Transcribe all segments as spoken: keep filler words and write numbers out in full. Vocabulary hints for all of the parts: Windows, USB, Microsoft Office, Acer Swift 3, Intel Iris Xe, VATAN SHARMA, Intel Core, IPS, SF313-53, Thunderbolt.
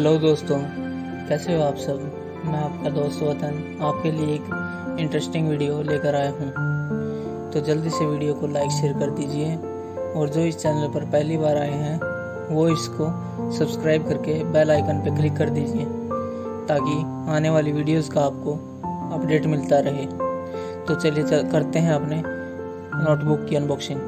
Hello दोस्तों, कैसे हो आप सब। मैं आपका दोस्त वतन आपके लिए एक इंटरेस्टिंग वीडियो लेकर आया हूँ, तो जल्दी से वीडियो को लाइक शेयर कर दीजिए और जो इस चैनल पर पहली बार आए हैं वो इसको सब्सक्राइब करके बेल आइकन पर क्लिक कर दीजिए ताकि आने वाली वीडियोज़ का आपको अपडेट मिलता रहे। तो चलिए करते हैं अपने नोटबुक की अनबॉक्सिंग।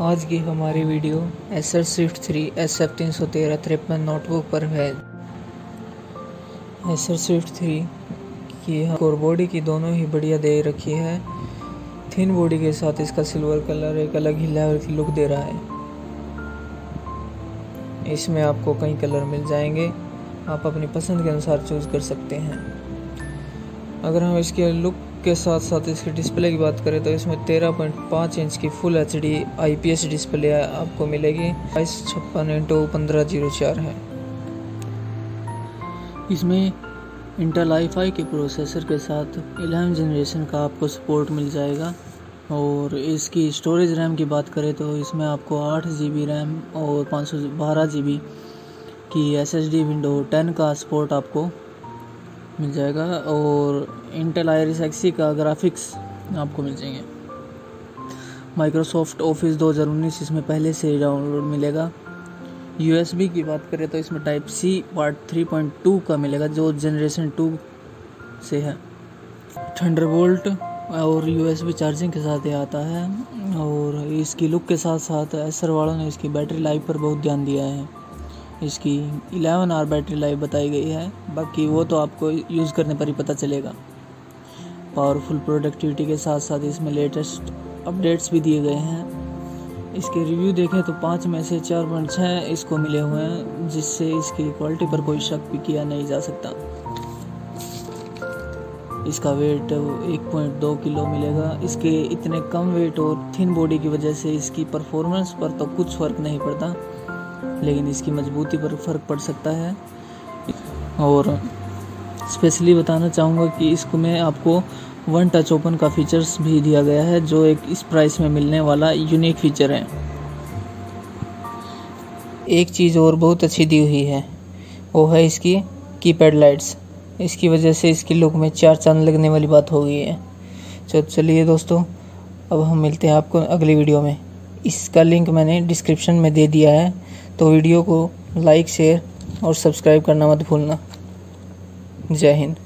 आज की हमारी video Acer Swift three S F तीन सौ तेरह तिरपन नोटबुक पर है। Acer Swift थ्री की कोर बॉडी की दोनों ही बढ़िया दे रखी है। थिन बॉडी के साथ इसका सिल्वर कलर एक अलग ही लेवल की लुक दे रहा है। इसमें आपको कई कलर मिल जाएंगे, आप अपनी पसंद के अनुसार चूज कर सकते हैं। अगर हम इसके लुक के साथ साथ इसके डिस्प्ले की बात करें तो इसमें तेरह पॉइंट पाँच इंच की full H D I P S display आपको मिलेगी। बाईस छप्पन इंटू पंद्रह जीरो चार है। इसमें इंटेल आई फाइव के प्रोसेसर के साथ इलेवन जनरेशन का आपको सपोर्ट मिल जाएगा। और इसकी स्टोरेज रैम की बात करें तो इसमें आपको आठ जी बी रैम और पाँच सौ बारह जी बी की S S D window ten का सपोर्ट आपको मिल जाएगा। और इंटेल आयरिस एक्सी का ग्राफिक्स आपको मिल जाएंगे। माइक्रोसॉफ्ट ऑफिस दो हज़ार उन्नीस इसमें पहले से डाउनलोड मिलेगा। यूएसबी की बात करें तो इसमें type C port three point two का मिलेगा जो जनरेशन टू से है। थंडरबोल्ट और यूएसबी चार्जिंग के साथ ये आता है। और इसकी लुक के साथ साथ एसर वालों ने इसकी बैटरी लाइफ पर बहुत ध्यान दिया है। इसकी इलेवन आवर बैटरी लाइफ बताई गई है, बाकी वो तो आपको यूज़ करने पर ही पता चलेगा। पावरफुल प्रोडक्टिविटी के साथ साथ इसमें लेटेस्ट अपडेट्स भी दिए गए हैं। इसके रिव्यू देखें तो पाँच में से चार पॉइंट छः इसको मिले हुए हैं, जिससे इसकी क्वालिटी पर कोई शक भी किया नहीं जा सकता। इसका वेट एक पॉइंट दो किलो मिलेगा। इसके इतने कम वेट और थिन बॉडी की वजह से इसकी परफॉर्मेंस पर तो कुछ फ़र्क नहीं पड़ता, लेकिन इसकी मजबूती पर फ़र्क पड़ सकता है। और स्पेशली बताना चाहूँगा कि इसको में आपको वन टच ओपन का फीचर्स भी दिया गया है, जो एक इस प्राइस में मिलने वाला यूनिक फीचर है। एक चीज़ और बहुत अच्छी दी हुई है, वो है इसकी कीपैड लाइट्स। इसकी वजह से इसकी लुक में चार चांद लगने वाली बात हो गई है। तो चलिए दोस्तों, अब हम मिलते हैं आपको अगली वीडियो में। इसका लिंक मैंने डिस्क्रिप्शन में दे दिया है, तो वीडियो को लाइक शेयर और सब्सक्राइब करना मत भूलना। जय हिंद।